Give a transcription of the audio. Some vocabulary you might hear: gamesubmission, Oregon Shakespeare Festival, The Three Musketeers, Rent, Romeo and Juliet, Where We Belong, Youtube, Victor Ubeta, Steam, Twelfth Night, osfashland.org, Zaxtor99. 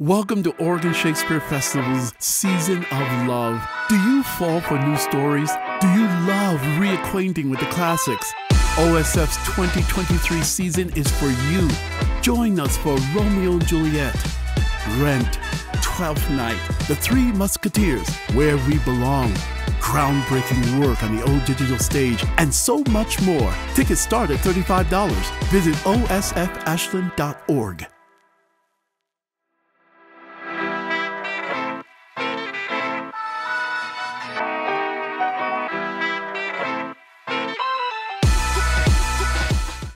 Welcome to Oregon Shakespeare Festival's Season of Love. Do you fall for new stories? Do you love reacquainting with the classics? OSF's 2023 season is for you. Join us for Romeo and Juliet, Rent, Twelfth Night, The Three Musketeers, Where We Belong, groundbreaking work on the old digital stage, and so much more. Tickets start at $35. Visit osfashland.org.